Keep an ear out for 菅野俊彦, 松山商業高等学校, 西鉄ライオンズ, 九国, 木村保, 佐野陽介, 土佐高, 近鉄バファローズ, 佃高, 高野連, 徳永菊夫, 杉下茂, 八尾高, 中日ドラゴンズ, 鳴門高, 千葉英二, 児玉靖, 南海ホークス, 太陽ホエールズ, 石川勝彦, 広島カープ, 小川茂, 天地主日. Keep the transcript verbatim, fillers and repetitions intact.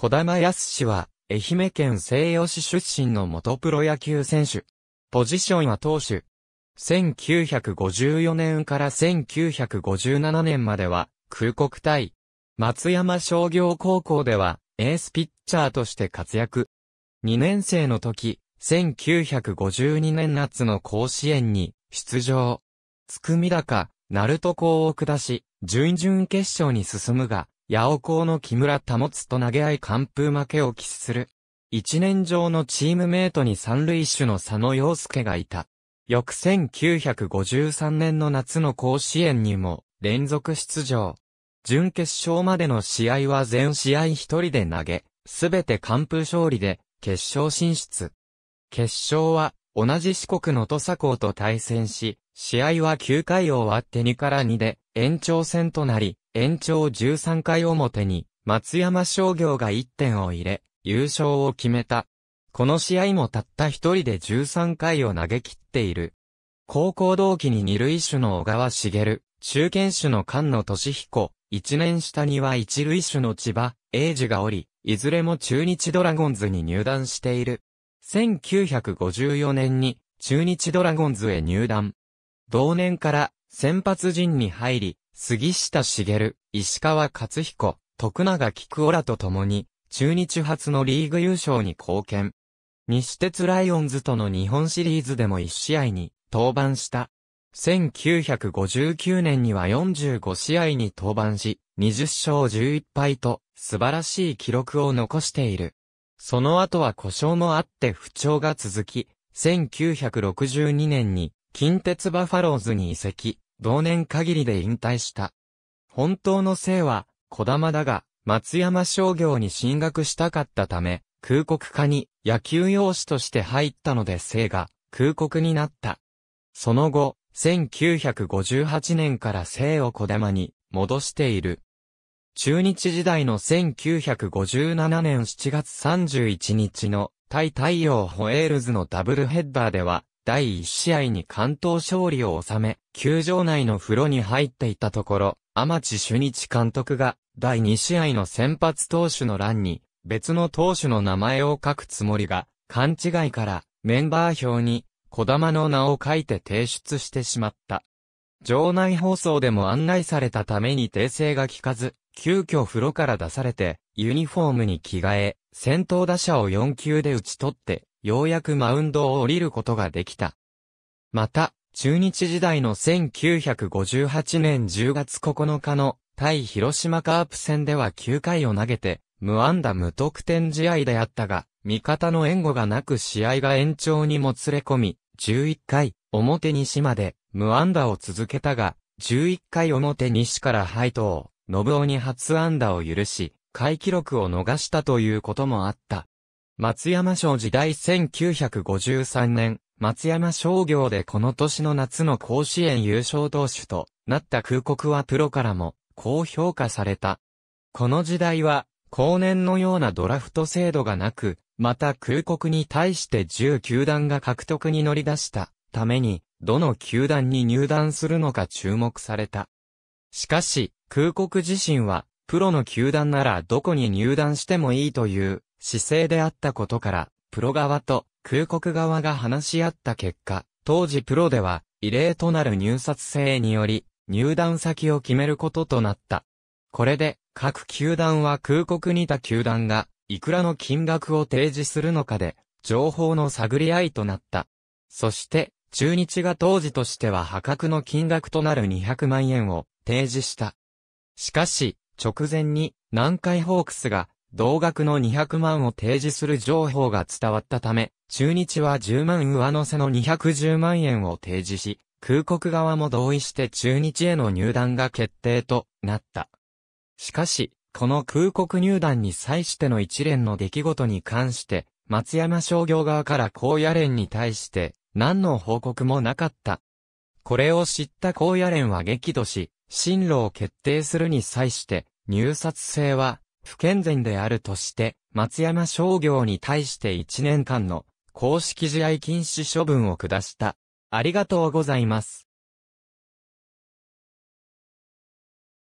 児玉靖は、愛媛県西予市出身の元プロ野球選手。ポジションは投手。せんきゅうひゃくごじゅうよねんからせんきゅうひゃくごじゅうななねんまでは、九国対松山商業高校では、エースピッチャーとして活躍。にねん生の時、せんきゅうひゃくごじゅうにねん夏の甲子園に出場。佃高、鳴門高を下し、準々決勝に進むが、八尾高の木村保と投げ合い完封負けを喫する。一年上のチームメートに三塁手の佐野陽介がいた。翌せんきゅうひゃくごじゅうさんねんの夏の甲子園にも連続出場。準決勝までの試合は全試合一人で投げ、すべて完封勝利で決勝進出。決勝は同じ四国の土佐校と対戦し、試合はきゅうかいを終わってにからにで延長戦となり、延長じゅうさんかい表に松山商業がいってんを入れ、優勝を決めた。この試合もたった一人でじゅうさんかいを投げ切っている。高校同期に二塁手の小川茂、中堅手の菅野俊彦、一年下には一塁手の千葉英二がおり、いずれも中日ドラゴンズに入団している。せんきゅうひゃくごじゅうよねんに中日ドラゴンズへ入団。同年から先発陣に入り、杉下茂、石川勝彦、徳永菊夫らと共に、中日初のリーグ優勝に貢献。西鉄ライオンズとの日本シリーズでもいち試合に登板した。せんきゅうひゃくごじゅうきゅうねんにはよんじゅうごしあいに登板し、にじゅっしょうじゅういっぱいと素晴らしい記録を残している。その後は故障もあって不調が続き、せんきゅうひゃくろくじゅうにねんに近鉄バファローズに移籍、同年限りで引退した。本当の姓は児玉だが、松山商業に進学したかったため、九国科に野球養子として入ったので姓が九国になった。その後、せんきゅうひゃくごじゅうはちねんから姓を児玉に戻している。中日時代のせんきゅうひゃくごじゅうななねんしちがつさんじゅういちにちの対太陽ホエールズのダブルヘッダーでは、だいいち試合に完投勝利を収め、球場内の風呂に入っていたところ、天地主日監督が、だいに試合の先発投手の欄に、別の投手の名前を書くつもりが、勘違いから、メンバー表に、児玉の名を書いて提出してしまった。場内放送でも案内されたために訂正が効かず、急遽風呂から出されて、ユニフォームに着替え、先頭打者をよんきゅうで打ち取って、ようやくマウンドを降りることができた。また、中日時代のせんきゅうひゃくごじゅうはちねんじゅうがつここのかの対広島カープ戦ではきゅうかいを投げて無安打無得点試合であったが、味方の援護がなく試合が延長にもつれ込み、じゅういっかい表西まで無安打を続けたが、じゅういっかい表西から配当、信夫に初安打を許し、回記録を逃したということもあった。松山商時代せんきゅうひゃくごじゅうさんねん、松山商業でこの年の夏の甲子園優勝投手となった九国はプロからも高評価された。この時代は後年のようなドラフト制度がなく、また九国に対してじゅうきゅうだんが獲得に乗り出したために、どの球団に入団するのか注目された。しかし、九国自身はプロの球団ならどこに入団してもいいという姿勢であったことから、プロ側と九国側が話し合った結果、当時プロでは異例となる入札制により入団先を決めることとなった。これで各球団は九国に他球団がいくらの金額を提示するのかで情報の探り合いとなった。そして中日が当時としては破格の金額となるにひゃくまんえんを提示した。しかし直前に南海ホークスが同額のにひゃくまんを提示する情報が伝わったため、中日はじゅうまん上乗せのにひゃくじゅうまんえんを提示し、九国側も同意して中日への入団が決定となった。しかし、この九国入団に際しての一連の出来事に関して、松山商業側から高野連に対して何の報告もなかった。これを知った高野連は激怒し、進路を決定するに際して、入札制は、不健全であるとして、松山商業に対していちねんかんの公式試合禁止処分を下した。ありがとうございます。